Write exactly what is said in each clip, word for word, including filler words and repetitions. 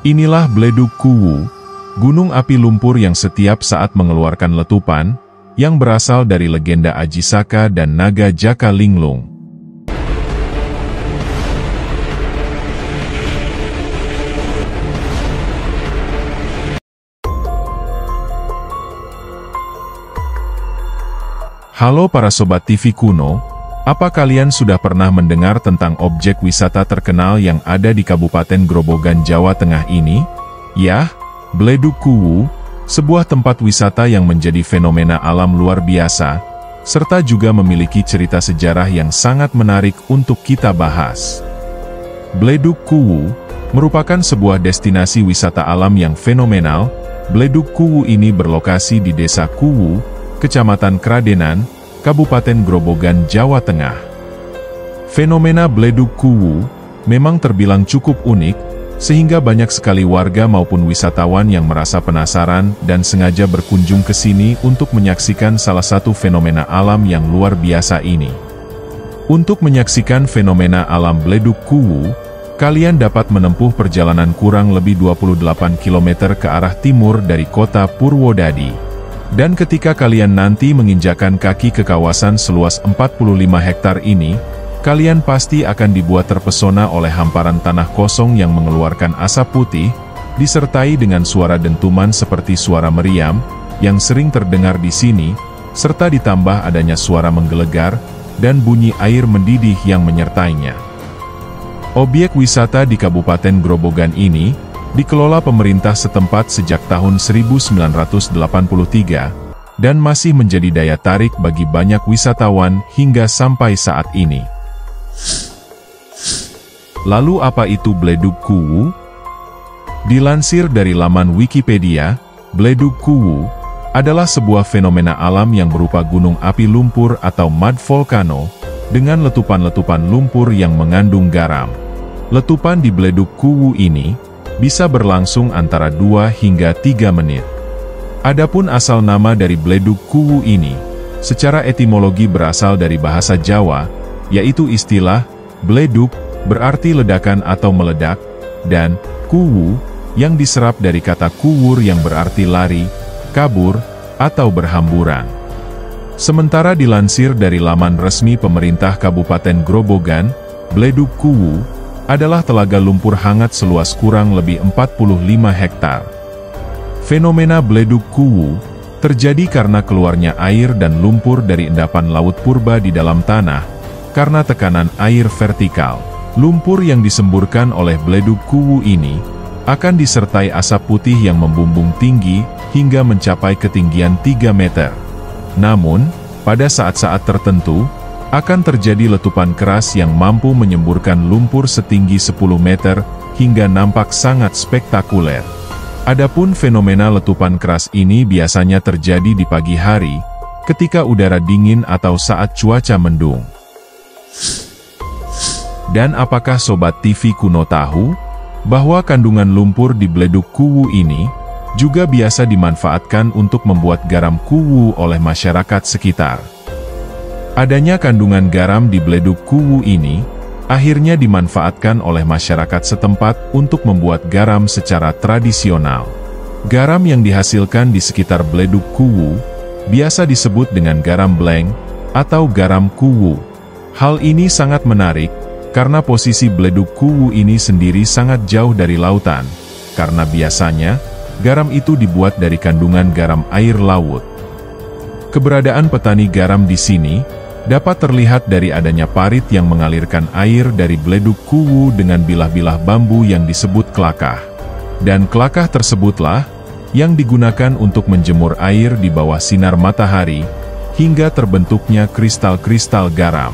Inilah Bledug Kuwu, gunung api lumpur yang setiap saat mengeluarkan letupan, yang berasal dari legenda Aji Saka dan Naga Jaka Linglung. Halo para sobat T V kuno, apa kalian sudah pernah mendengar tentang objek wisata terkenal yang ada di Kabupaten Grobogan, Jawa Tengah ini? Yah, Bledug Kuwu, sebuah tempat wisata yang menjadi fenomena alam luar biasa, serta juga memiliki cerita sejarah yang sangat menarik untuk kita bahas. Bledug Kuwu merupakan sebuah destinasi wisata alam yang fenomenal. Bledug Kuwu ini berlokasi di Desa Kuwu, Kecamatan Kradenan, Kabupaten Grobogan, Jawa Tengah. Fenomena Bledug Kuwu memang terbilang cukup unik, sehingga banyak sekali warga maupun wisatawan yang merasa penasaran dan sengaja berkunjung ke sini untuk menyaksikan salah satu fenomena alam yang luar biasa ini. Untuk menyaksikan fenomena alam Bledug Kuwu, kalian dapat menempuh perjalanan kurang lebih dua puluh delapan kilometer ke arah timur dari kota Purwodadi. Dan ketika kalian nanti menginjakan kaki ke kawasan seluas empat puluh lima hektar ini, kalian pasti akan dibuat terpesona oleh hamparan tanah kosong yang mengeluarkan asap putih, disertai dengan suara dentuman seperti suara meriam, yang sering terdengar di sini, serta ditambah adanya suara menggelegar, dan bunyi air mendidih yang menyertainya. Objek wisata di Kabupaten Grobogan ini, dikelola pemerintah setempat sejak tahun seribu sembilan ratus delapan puluh tiga, dan masih menjadi daya tarik bagi banyak wisatawan hingga sampai saat ini. Lalu apa itu Bledug Kuwu? Dilansir dari laman Wikipedia, Bledug Kuwu adalah sebuah fenomena alam yang berupa gunung api lumpur atau mud volcano dengan letupan-letupan lumpur yang mengandung garam. Letupan di Bledug Kuwu ini bisa berlangsung antara dua hingga tiga menit. Adapun asal nama dari Bledug Kuwu ini, secara etimologi berasal dari bahasa Jawa, yaitu istilah Bledug berarti ledakan atau meledak, dan kuwu yang diserap dari kata kuwur yang berarti lari, kabur, atau berhamburan. Sementara dilansir dari laman resmi pemerintah Kabupaten Grobogan, Bledug Kuwu adalah telaga lumpur hangat seluas kurang lebih empat puluh lima hektar. Fenomena Bledug Kuwu terjadi karena keluarnya air dan lumpur dari endapan laut purba di dalam tanah, karena tekanan air vertikal. Lumpur yang disemburkan oleh Bledug Kuwu ini akan disertai asap putih yang membumbung tinggi hingga mencapai ketinggian tiga meter. Namun, pada saat-saat tertentu, akan terjadi letupan keras yang mampu menyemburkan lumpur setinggi sepuluh meter hingga nampak sangat spektakuler. Adapun fenomena letupan keras ini biasanya terjadi di pagi hari, ketika udara dingin atau saat cuaca mendung. Dan apakah sobat T V kuno tahu bahwa kandungan lumpur di Bledug Kuwu ini juga biasa dimanfaatkan untuk membuat garam kuwu oleh masyarakat sekitar? Adanya kandungan garam di Bledug Kuwu ini akhirnya dimanfaatkan oleh masyarakat setempat untuk membuat garam secara tradisional. Garam yang dihasilkan di sekitar Bledug Kuwu biasa disebut dengan garam bleng atau garam kuwu. Hal ini sangat menarik, karena posisi Bledug Kuwu ini sendiri sangat jauh dari lautan, karena biasanya, garam itu dibuat dari kandungan garam air laut. Keberadaan petani garam di sini dapat terlihat dari adanya parit yang mengalirkan air dari Bledug Kuwu dengan bilah-bilah bambu yang disebut kelakah. Dan kelakah tersebutlah yang digunakan untuk menjemur air di bawah sinar matahari, hingga terbentuknya kristal-kristal garam.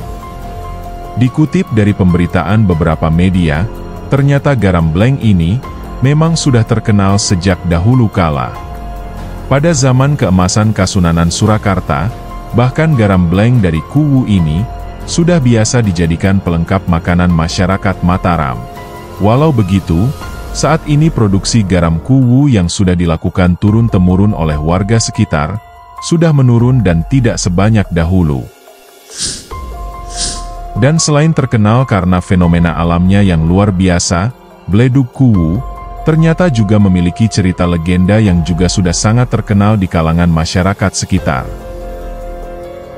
Dikutip dari pemberitaan beberapa media, ternyata garam bleng ini memang sudah terkenal sejak dahulu kala. Pada zaman keemasan Kasunanan Surakarta, bahkan garam bleng dari Kuwu ini sudah biasa dijadikan pelengkap makanan masyarakat Mataram. Walau begitu, saat ini produksi garam Kuwu yang sudah dilakukan turun-temurun oleh warga sekitar sudah menurun dan tidak sebanyak dahulu. Dan selain terkenal karena fenomena alamnya yang luar biasa, Bledug Kuwu ternyata juga memiliki cerita legenda yang juga sudah sangat terkenal di kalangan masyarakat sekitar.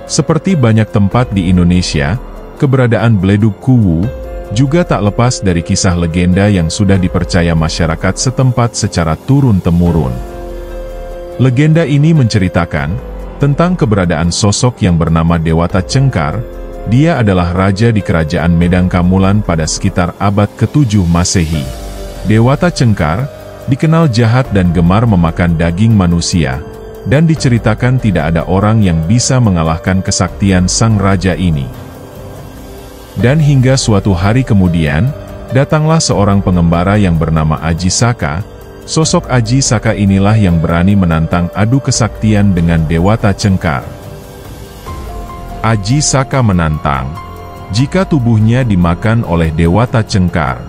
Seperti banyak tempat di Indonesia, keberadaan Bledug Kuwu juga tak lepas dari kisah legenda yang sudah dipercaya masyarakat setempat secara turun-temurun. Legenda ini menceritakan tentang keberadaan sosok yang bernama Dewata Cengkar. Dia adalah raja di kerajaan Medang Kamulan pada sekitar abad ketujuh Masehi. Dewata Cengkar dikenal jahat dan gemar memakan daging manusia, dan diceritakan tidak ada orang yang bisa mengalahkan kesaktian sang raja ini. Dan hingga suatu hari kemudian, datanglah seorang pengembara yang bernama Aji Saka. Sosok Aji Saka inilah yang berani menantang adu kesaktian dengan Dewata Cengkar. Aji Saka menantang, jika tubuhnya dimakan oleh Dewata Cengkar,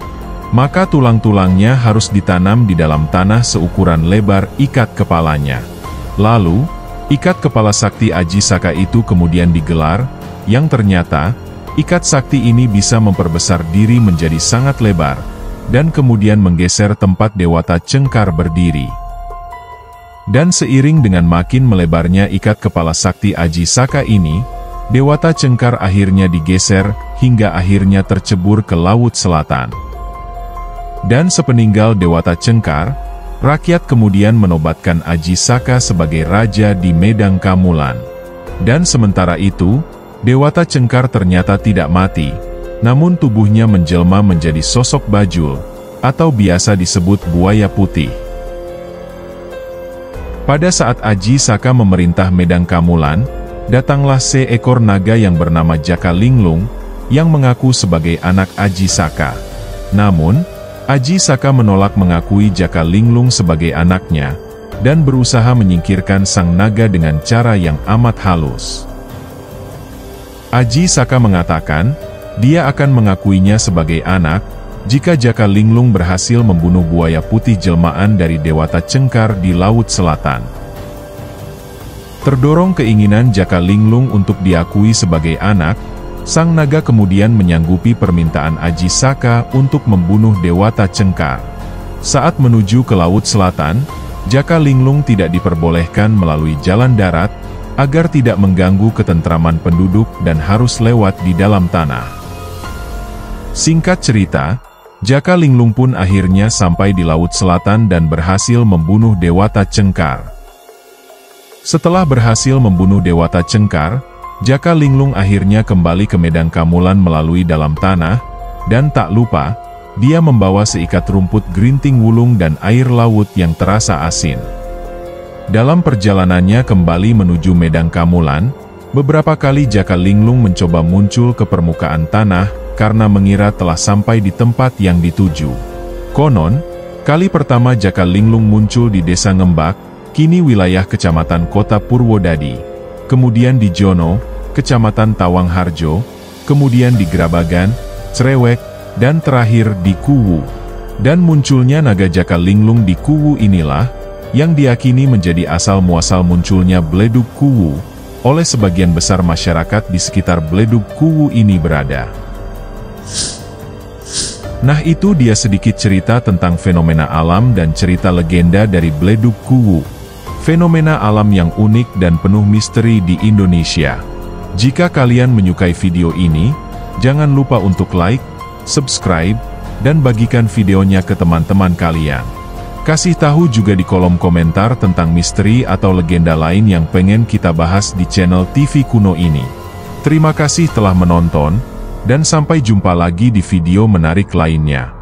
maka tulang-tulangnya harus ditanam di dalam tanah seukuran lebar ikat kepalanya. Lalu, ikat kepala sakti Aji Saka itu kemudian digelar, yang ternyata ikat sakti ini bisa memperbesar diri menjadi sangat lebar, dan kemudian menggeser tempat Dewata Cengkar berdiri. Dan seiring dengan makin melebarnya ikat kepala sakti Aji Saka ini, Dewata Cengkar akhirnya digeser, hingga akhirnya tercebur ke Laut Selatan. Dan sepeninggal Dewata Cengkar, rakyat kemudian menobatkan Aji Saka sebagai raja di Medang Kamulan. Dan sementara itu, Dewata Cengkar ternyata tidak mati, namun tubuhnya menjelma menjadi sosok bajul, atau biasa disebut buaya putih. Pada saat Aji Saka memerintah Medang Kamulan, datanglah seekor naga yang bernama Jaka Linglung, yang mengaku sebagai anak Aji Saka. Namun, Aji Saka menolak mengakui Jaka Linglung sebagai anaknya, dan berusaha menyingkirkan sang naga dengan cara yang amat halus. Aji Saka mengatakan, dia akan mengakuinya sebagai anak, jika Jaka Linglung berhasil membunuh buaya putih jelmaan dari Dewata Cengkar di Laut Selatan. Terdorong keinginan Jaka Linglung untuk diakui sebagai anak, sang naga kemudian menyanggupi permintaan Aji Saka untuk membunuh Dewata Cengkar. Saat menuju ke Laut Selatan, Jaka Linglung tidak diperbolehkan melalui jalan darat, agar tidak mengganggu ketentraman penduduk dan harus lewat di dalam tanah. Singkat cerita, Jaka Linglung pun akhirnya sampai di Laut Selatan dan berhasil membunuh Dewata Cengkar. Setelah berhasil membunuh Dewata Cengkar, Jaka Linglung akhirnya kembali ke Medang Kamulan melalui dalam tanah, dan tak lupa, dia membawa seikat rumput gerinting wulung dan air laut yang terasa asin. Dalam perjalanannya kembali menuju Medang Kamulan, beberapa kali Jaka Linglung mencoba muncul ke permukaan tanah karena mengira telah sampai di tempat yang dituju. Konon, kali pertama Jaka Linglung muncul di desa Ngembak, kini wilayah kecamatan kota Purwodadi, kemudian di Jono, kecamatan Tawang Harjo, kemudian di Grabagan, Cerewek, dan terakhir di Kuwu. Dan munculnya naga Jaka Linglung di Kuwu inilah, yang diyakini menjadi asal-muasal munculnya Bledug Kuwu, oleh sebagian besar masyarakat di sekitar Bledug Kuwu ini berada. Nah, itu dia sedikit cerita tentang fenomena alam dan cerita legenda dari Bledug Kuwu, fenomena alam yang unik dan penuh misteri di Indonesia. Jika kalian menyukai video ini, jangan lupa untuk like, subscribe, dan bagikan videonya ke teman-teman kalian. Kasih tahu juga di kolom komentar tentang misteri atau legenda lain yang pengen kita bahas di channel T V Kuno ini. Terima kasih telah menonton, dan sampai jumpa lagi di video menarik lainnya.